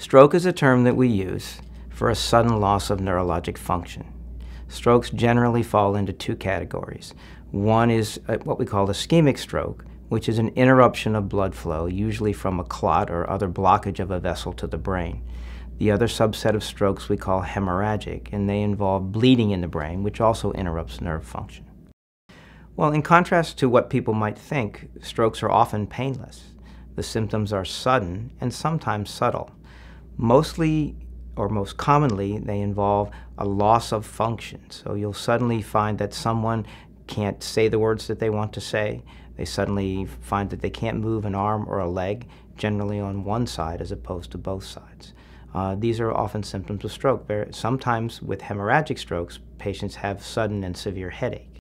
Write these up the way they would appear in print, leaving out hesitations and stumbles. Stroke is a term that we use for a sudden loss of neurologic function. Strokes generally fall into two categories. One is what we call ischemic stroke, which is an interruption of blood flow, usually from a clot or other blockage of a vessel to the brain. The other subset of strokes we call hemorrhagic, and they involve bleeding in the brain, which also interrupts nerve function. Well, in contrast to what people might think, strokes are often painless. The symptoms are sudden and sometimes subtle. Most commonly, they involve a loss of function. So you'll suddenly find that someone can't say the words that they want to say. They suddenly find that they can't move an arm or a leg, generally on one side as opposed to both sides. These are often symptoms of stroke. Sometimes with hemorrhagic strokes, patients have sudden and severe headache.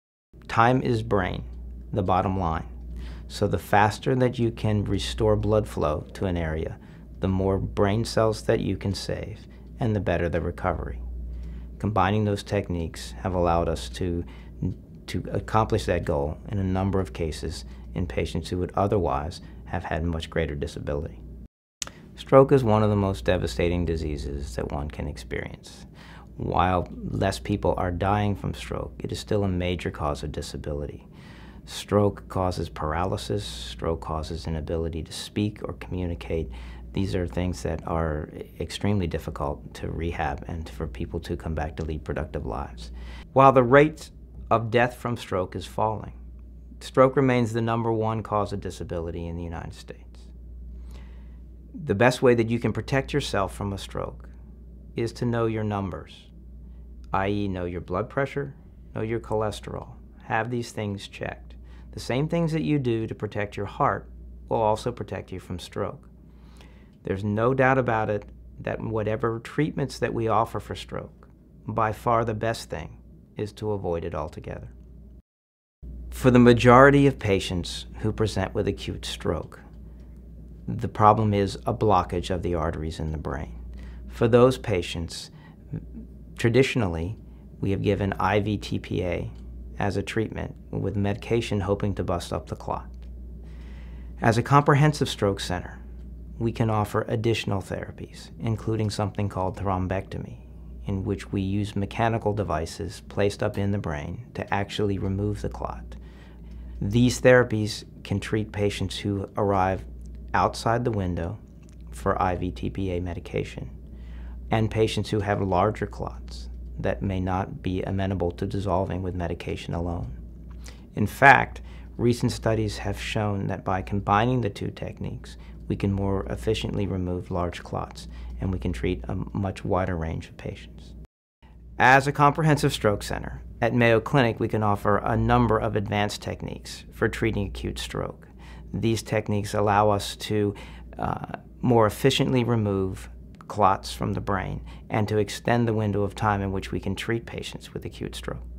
Time is brain, the bottom line. So the faster that you can restore blood flow to an area, the more brain cells that you can save, and the better the recovery. Combining those techniques have allowed us to accomplish that goal in a number of cases in patients who would otherwise have had much greater disability. Stroke is one of the most devastating diseases that one can experience. While less people are dying from stroke, it is still a major cause of disability. Stroke causes paralysis, stroke causes inability to speak or communicate. These are things that are extremely difficult to rehab and for people to come back to lead productive lives. While the rate of death from stroke is falling, stroke remains the #1 cause of disability in the United States. The best way that you can protect yourself from a stroke is to know your numbers, i.e. know your blood pressure, know your cholesterol, have these things checked. The same things that you do to protect your heart will also protect you from stroke. There's no doubt about it that whatever treatments that we offer for stroke, by far the best thing is to avoid it altogether. For the majority of patients who present with acute stroke, the problem is a blockage of the arteries in the brain. For those patients, traditionally, we have given IV tPA as a treatment with medication hoping to bust up the clot. As a comprehensive stroke center, we can offer additional therapies, including something called thrombectomy, in which we use mechanical devices placed up in the brain to actually remove the clot. These therapies can treat patients who arrive outside the window for IV tPA medication and patients who have larger clots that may not be amenable to dissolving with medication alone. In fact, recent studies have shown that by combining the two techniques, we can more efficiently remove large clots, and we can treat a much wider range of patients. As a comprehensive stroke center, at Mayo Clinic, we can offer a number of advanced techniques for treating acute stroke. These techniques allow us to more efficiently remove clots from the brain and to extend the window of time in which we can treat patients with acute stroke.